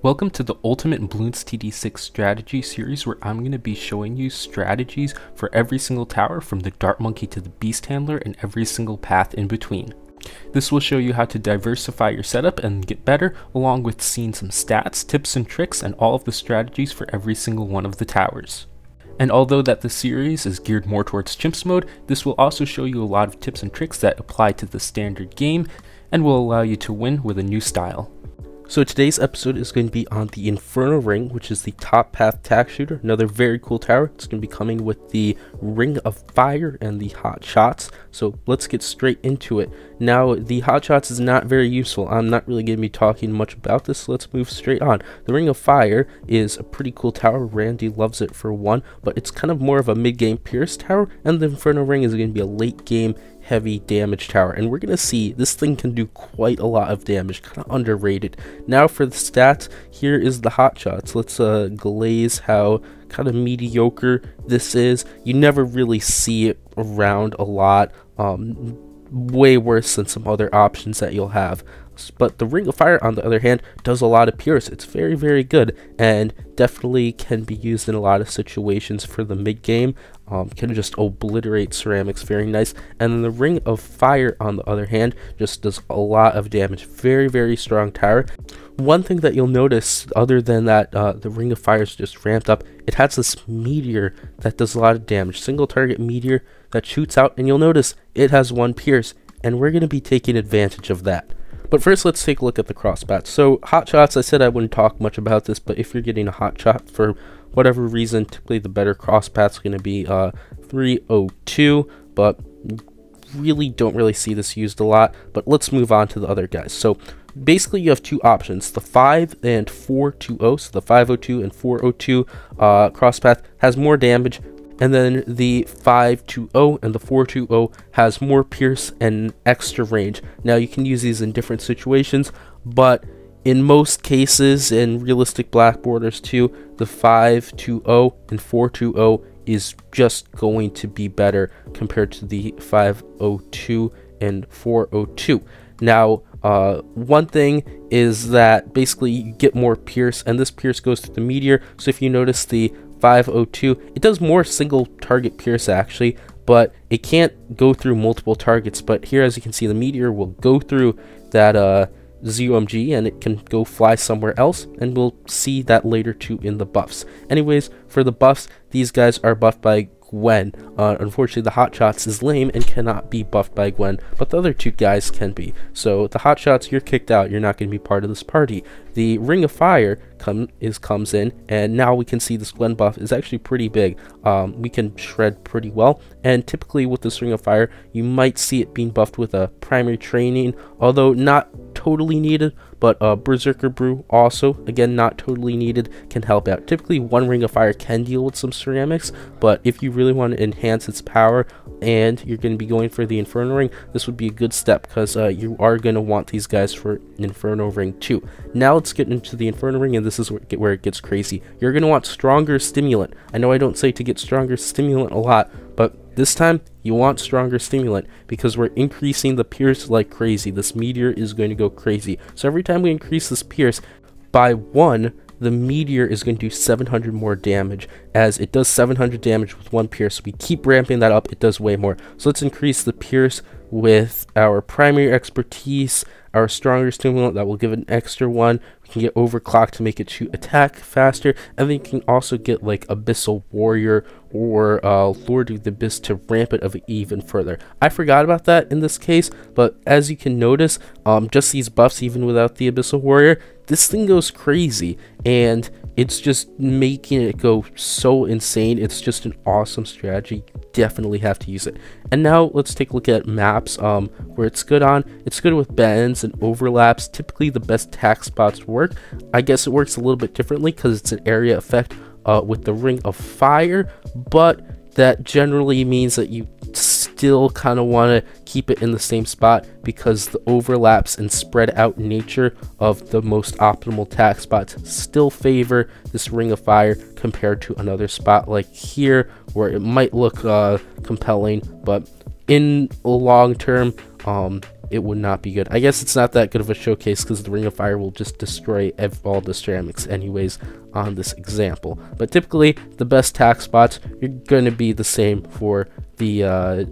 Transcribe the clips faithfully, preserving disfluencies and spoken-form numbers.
Welcome to the Ultimate Bloons T D six strategy series, where I'm going to be showing you strategies for every single tower, from the Dart Monkey to the Beast Handler and every single path in between. This will show you how to diversify your setup and get better, along with seeing some stats, tips and tricks, and all of the strategies for every single one of the towers. And although that the series is geared more towards Chimps mode, this will also show you a lot of tips and tricks that apply to the standard game and will allow you to win with a new style. So today's episode is going to be on the Inferno Ring, which is the top path Tac Shooter, another very cool tower. It's going to be coming with the Ring of Fire and the Hot Shots. So let's get straight into it. Now, the Hot Shots is not very useful. I'm not really going to be talking much about this. So let's move straight on. The Ring of Fire is a pretty cool tower. Randy loves it for one, but it's kind of more of a mid-game pierce tower, and the Inferno Ring is going to be a late-game heavy damage tower, and we're gonna see this thing can do quite a lot of damage. Kind of underrated. Now for the stats, here is the Hot Shots. Let's uh glaze how kind of mediocre this is. You never really see it around a lot, um way worse than some other options that you'll have. But the Ring of Fire, on the other hand, does a lot of pierce. It's very, very good, and definitely can be used in a lot of situations for the mid-game. Um, can just obliterate ceramics, very nice. And then the Ring of Fire, on the other hand, just does a lot of damage. Very, very strong tower. One thing that you'll notice, other than that uh, the Ring of Fire is just ramped up, it has this meteor that does a lot of damage. Single target meteor that shoots out, and you'll notice it has one pierce, and we're going to be taking advantage of that. But first, let's take a look at the crossbats. So Hot Shots, I said I wouldn't talk much about this, but if you're getting a Hot Shot for whatever reason, typically the better crossbats are going to be uh, three oh two, but really don't really see this used a lot. But let's move on to the other guys. So basically you have two options, the five and four two oh, so the five oh two and four oh two uh, crosspath has more damage, and then the five two oh and the four two oh has more pierce and extra range. Now you can use these in different situations, but in most cases, in realistic black borders too, the five two oh and four two oh is just going to be better compared to the five oh two and four oh two. Now uh one thing is that basically you get more pierce, and this pierce goes through the meteor. So if you notice, the five oh two, it does more single target pierce actually, but it can't go through multiple targets. But here, as you can see, the meteor will go through that uh Z O M G, and it can go fly somewhere else, and we'll see that later too in the buffs. Anyways, for the buffs, these guys are buffed by Gwen. Uh, unfortunately, the Hot Shots is lame and cannot be buffed by Gwen, but the other two guys can be. So the Hot Shots, you're kicked out. You're not going to be part of this party. The Ring of Fire come is comes in, and now we can see this Gwen buff is actually pretty big. Um, we can shred pretty well, and typically with this Ring of Fire, you might see it being buffed with a primary training, although not totally needed. But uh, Berserker Brew, also again not totally needed, can help out. Typically one Ring of Fire can deal with some ceramics, but if you really want to enhance its power and you're going to be going for the Inferno Ring, this would be a good step, because uh, you are going to want these guys for an Inferno Ring too. Now let's get into the Inferno Ring, and this is where it gets crazy. You're going to want Stronger Stimulant. I know I don't say to get Stronger Stimulant a lot, but this time, you want Stronger Stimulant, because we're increasing the pierce like crazy. This meteor is going to go crazy. So every time we increase this pierce by one, the meteor is going to do seven hundred more damage, as it does seven hundred damage with one pierce. We keep ramping that up, it does way more. So let's increase the pierce with our Primary Expertise, our Stronger Stimulant, that will give it an extra one. We can get Overclocked to make it shoot attack faster, and then you can also get like Abyssal Warrior or uh, Lord of the Abyss to ramp it up even further. I forgot about that in this case, but as you can notice, um, just these buffs, even without the Abyssal Warrior, this thing goes crazy, and it's just making it go so insane. It's just an awesome strategy. You definitely have to use it. And now let's take a look at maps um, where it's good on. It's good with bends and overlaps. Typically the best tack spots work. I guess it works a little bit differently because it's an area effect uh, with the Ring of Fire, but that generally means that you still kind of want to keep it in the same spot, because the overlaps and spread out nature of the most optimal tack spots still favor this Ring of Fire compared to another spot like here, where it might look uh, compelling, but in the long term, um, it would not be good. I guess it's not that good of a showcase because the Ring of Fire will just destroy all the ceramics anyways on this example. But typically, the best tack spots are going to be the same for the uh,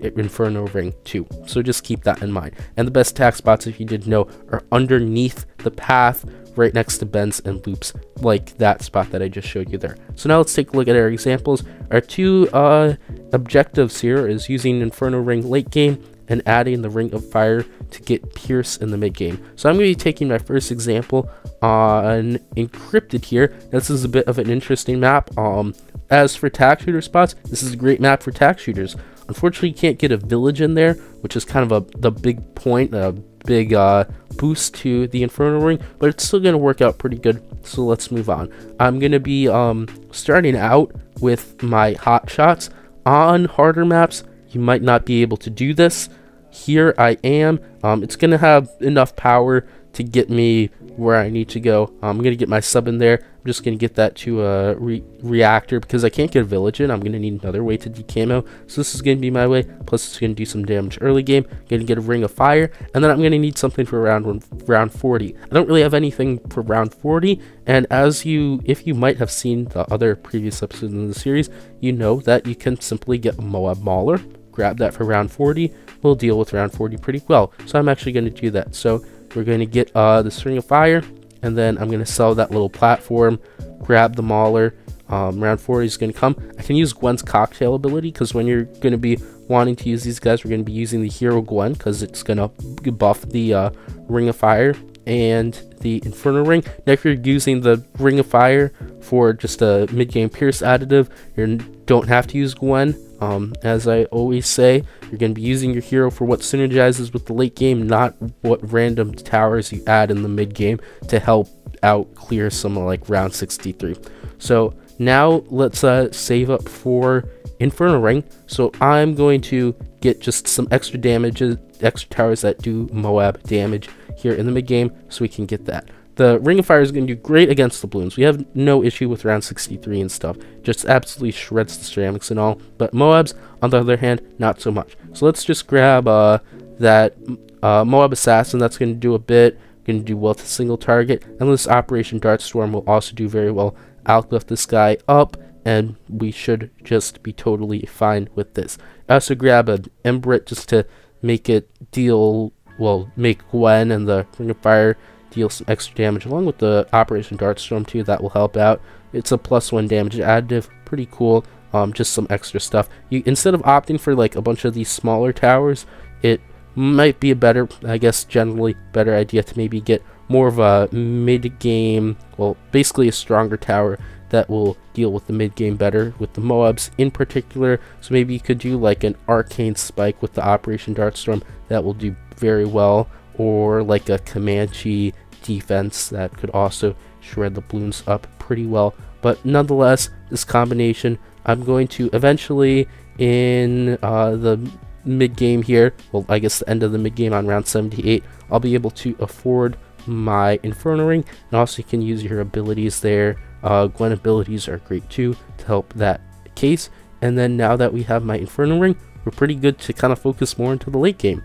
Inferno Ring too. So just keep that in mind. And the best tack spots, if you didn't know, are underneath the path, right next to bends and loops, like that spot that I just showed you there. So now let's take a look at our examples. Our two uh, objectives here is using Inferno Ring late game and adding the Ring of Fire to get Pierce in the mid game. So I'm going to be taking my first example on Encrypted here. This is a bit of an interesting map. Um, as for Tac Shooter spots, this is a great map for Tac Shooters. Unfortunately, you can't get a Village in there, which is kind of a the big point, a big uh, boost to the Inferno Ring, but it's still going to work out pretty good. So let's move on. I'm going to be um, starting out with my Hot Shots. On harder maps, you might not be able to do this. Here I am. Um, it's going to have enough power to get me where I need to go. I'm going to get my sub in there. I'm just going to get that to a re reactor because I can't get a village in. I'm going to need another way to decamo. So this is going to be my way. Plus it's going to do some damage early game. I'm going to get a Ring of Fire. And then I'm going to need something for round one, round forty. I don't really have anything for round forty. And as you, if you might have seen the other previous episodes in the series, you know that you can simply get a MOAB Mauler. Grab that for round forty. We'll deal with round forty pretty well. So I'm actually going to do that. So we're going to get uh, the Ring of Fire, and then I'm going to sell that little platform, grab the Mauler. Um, round forty is going to come. I can use Gwen's Cocktail ability, because when you're going to be wanting to use these guys, we're going to be using the Hero Gwen, because it's going to buff the uh, Ring of Fire and the Inferno Ring. Now, if you're using the Ring of Fire for just a mid-game Pierce additive, you don't have to use Gwen. Um, as I always say, you're going to be using your hero for what synergizes with the late game, not what random towers you add in the mid game to help out clear some like round sixty-three. So now let's uh, save up for Inferno Ring. So I'm going to get just some extra damages, extra towers that do MOAB damage here in the mid game, so we can get that. The Ring of Fire is going to do great against the Bloons. We have no issue with round sixty-three and stuff. Just absolutely shreds the ceramics and all. But MOABs, on the other hand, not so much. So let's just grab uh, that uh, MOAB Assassin. That's going to do a bit. Going to do well to single target. And this Operation Dartstorm will also do very well. I'll lift this guy up, and we should just be totally fine with this. I also grab an Embritt just to make it deal, well, make Gwen and the Ring of Fire deal some extra damage, along with the Operation Dartstorm too. That will help out. It's a plus one damage additive, pretty cool. Um, just some extra stuff. You, instead of opting for like a bunch of these smaller towers, it might be a better, I guess generally better idea to maybe get more of a mid-game, well basically a stronger tower that will deal with the mid-game better, with the MOABs in particular. So maybe you could do like an Arcane Spike with the Operation Dartstorm. That will do very well. Or like a Comanche defense that could also shred the Bloons up pretty well. But nonetheless, this combination, I'm going to eventually in uh, the mid game here, well I guess the end of the mid game on round seventy-eight, I'll be able to afford my Inferno Ring. And also you can use your abilities there. Uh, Gwen abilities are great too to help that case. And then now that we have my Inferno Ring, we're pretty good to kind of focus more into the late game.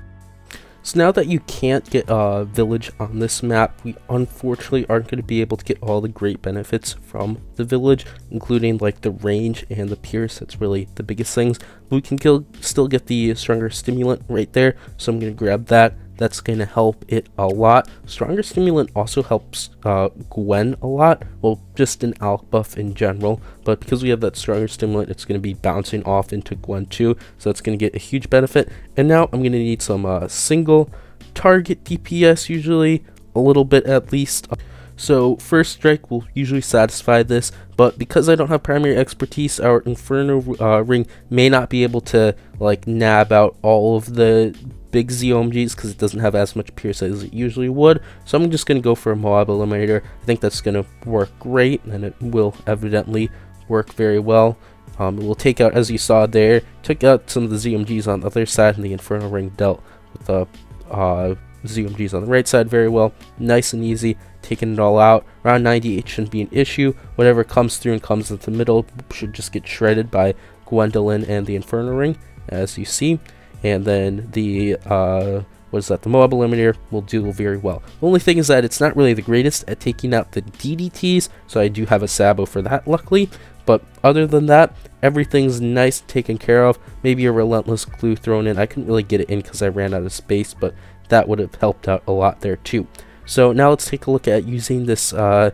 So now that you can't get a uh, village on this map, we unfortunately aren't going to be able to get all the great benefits from the village, including like the range and the pierce. That's really the biggest things. We can kill, still get the Stronger Stimulant right there, so I'm going to grab that. That's going to help it a lot. Stronger Stimulant also helps uh, Gwen a lot. Well, just an A L K buff in general. But because we have that Stronger Stimulant, it's going to be bouncing off into Gwen too. So that's going to get a huge benefit. And now I'm going to need some uh, single target D P S usually. A little bit at least. So First Strike will usually satisfy this. But because I don't have Primary Expertise, our Inferno uh, Ring may not be able to like nab out all of the big Z O M Gs because it doesn't have as much pierce as it usually would. So I'm just going to go for a MOAB Eliminator. I think that's going to work great, and it will evidently work very well. Um, it will take out, as you saw there, took out some of the Z O M Gs on the other side, and the Inferno Ring dealt with the uh, Z O M Gs on the right side very well. Nice and easy, taking it all out. Round ninety-eight shouldn't be an issue. Whatever comes through and comes into the middle should just get shredded by Gwendolyn and the Inferno Ring, as you see. And then the uh, was that the MOAB Eliminator will do very well. The only thing is that it's not really the greatest at taking out the D D Ts, so I do have a Sabot for that, luckily. But other than that, everything's nice, taken care of. Maybe a Relentless Glue thrown in. I couldn't really get it in because I ran out of space, but that would have helped out a lot there too. So now let's take a look at using this uh,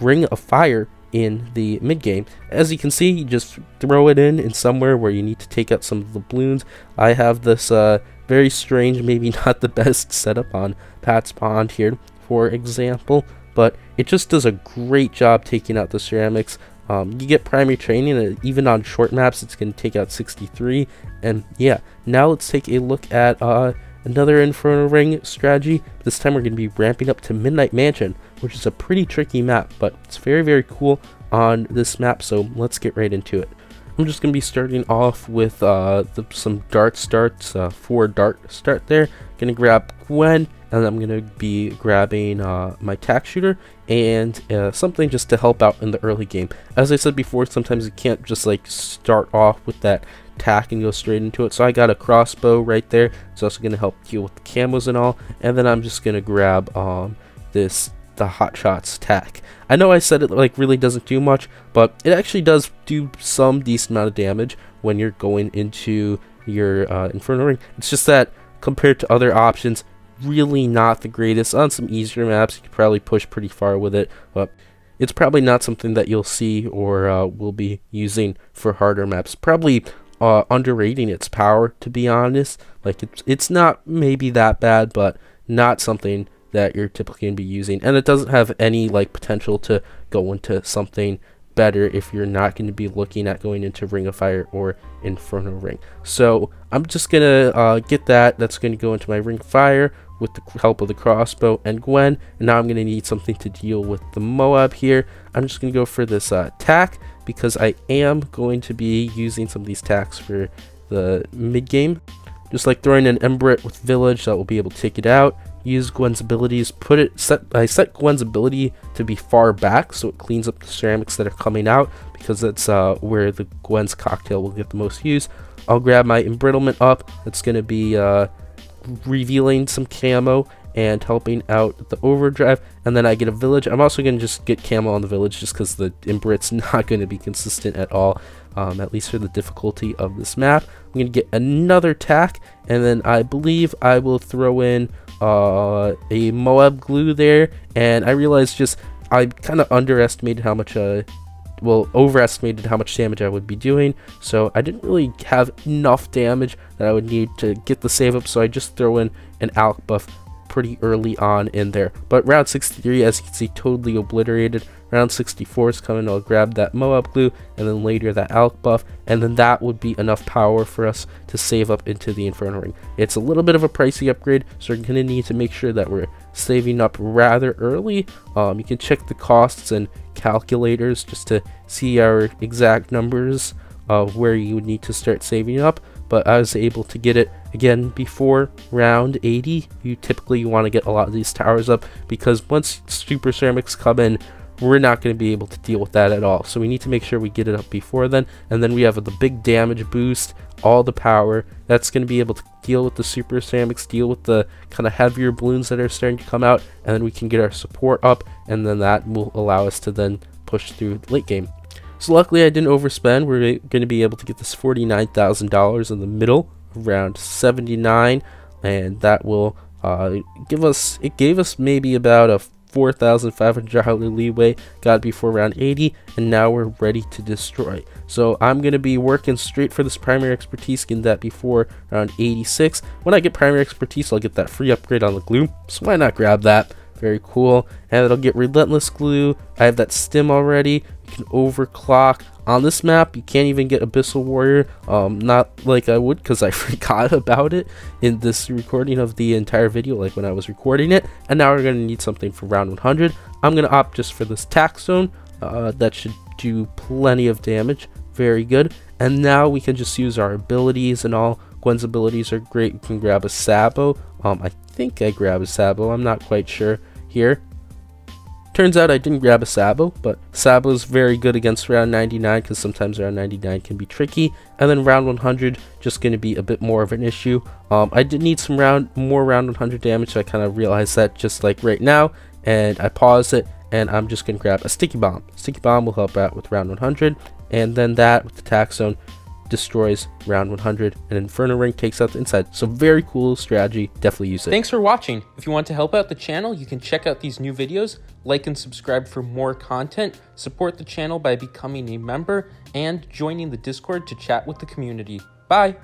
Ring of Fire in the mid game. As you can see, you just throw it in in somewhere where you need to take out some of the balloons. I have this uh, very strange, maybe not the best setup on Pat's Pond here, for example, but it just does a great job taking out the ceramics. Um, you get primary training, and even on short maps, it's going to take out sixty-three. And yeah, now let's take a look at uh, another Inferno Ring strategy. This time we're going to be ramping up to Midnight Mansion, which is a pretty tricky map, but it's very, very cool on this map, so let's get right into it. I'm just going to be starting off with uh, the, some dart starts, uh, four dart start there. Going to grab Gwen, and I'm going to be grabbing uh, my Tac Shooter and uh, something just to help out in the early game. As I said before, sometimes you can't just like start off with that tack and go straight into it, so I got a Crossbow right there. It's also going to help deal with the camos and all, and then I'm just going to grab um, this the Hot Shots tack. I know I said it like really doesn't do much, but it actually does do some decent amount of damage when you're going into your uh, Inferno Ring. It's just that compared to other options, really not the greatest. On some easier maps, you could probably push pretty far with it, but it's probably not something that you'll see or uh, will be using for harder maps. Probably uh, underrating its power, to be honest. Like it's, it's not maybe that bad, but not something that you're typically going to be using, and it doesn't have any like potential to go into something better if you're not going to be looking at going into Ring of Fire or Inferno Ring. So I'm just gonna uh, get that. That's going to go into my Ring of Fire with the help of the Crossbow and Gwen, and now I'm going to need something to deal with the MOAB here. I'm just going to go for this uh, tack, because I am going to be using some of these tacks for the mid game. Just like throwing an Embritt with Village, that will be able to take it out. Use Gwen's abilities, put it set I set Gwen's ability to be far back, so it cleans up the ceramics that are coming out, because that's uh where the Gwen's cocktail will get the most use. I'll grab my embrittlement up. That's going to be uh revealing some camo and helping out the overdrive, and then I get a Village. I'm also going to just get camo on the Village, just because the Embritt's not going to be consistent at all, um, at least for the difficulty of this map. I'm going to get another tack, and then I believe I will throw in uh a MOAB Glue there. And I realized just I kind of underestimated how much uh well overestimated how much damage I would be doing, so I didn't really have enough damage that I would need to get the save up, so I just throw in an A L K buff pretty early on in there. But round sixty-three, as you can see, totally obliterated. Round sixty-four is coming. I'll grab that MOAB Glue, and then later that A L K buff, and then that would be enough power for us to save up into the Inferno Ring. It's a little bit of a pricey upgrade, so we're going to need to make sure that we're saving up rather early. Um, you can check the costs and calculators just to see our exact numbers of where you would need to start saving up. But I was able to get it again before round eighty. You typically want to get a lot of these towers up, because once super ceramics come in, we're not going to be able to deal with that at all. So we need to make sure we get it up before then, and then we have the big damage boost, all the power that's going to be able to deal with the super ceramics, deal with the kind of heavier balloons that are starting to come out, and then we can get our support up, and then that will allow us to then push through the late game. So luckily I didn't overspend. We're going to be able to get this forty-nine thousand dollars in the middle of round seventy-nine, and that will uh, give us, it gave us maybe about a four thousand five hundred dollars leeway, got it before round eighty, and now we're ready to destroy. So I'm going to be working straight for this primary expertise, getting that before round eighty-six. When I get primary expertise, I'll get that free upgrade on the glue, so why not grab that? Very cool. And it'll get Relentless Glue. I have that stim already. You can overclock. On this map, you can't even get Abyssal Warrior. Um, not like I would, because I forgot about it in this recording of the entire video, like when I was recording it. And now we're going to need something for round one hundred. I'm going to opt just for this tack zone. Uh, that should do plenty of damage. Very good. And now we can just use our abilities and all. Gwen's abilities are great. You can grab a Sabot. Um, I think I grab a Sabot. I'm not quite sure here. Turns out I didn't grab a Sabot, but Sabot is very good against round ninety-nine because sometimes round ninety-nine can be tricky, and then round one hundred just going to be a bit more of an issue. Um, I did need some round more round one hundred damage, so I kind of realized that just like right now, and I paused it, and I'm just going to grab a Sticky Bomb. Sticky Bomb will help out with round one hundred, and then that with the Attack Zone destroys round one hundred, and Inferno Ring takes out the inside. So very cool strategy, definitely use it. Thanks for watching. If you want to help out the channel, you can check out these new videos, like and subscribe for more content, support the channel by becoming a member, and joining the Discord to chat with the community. Bye!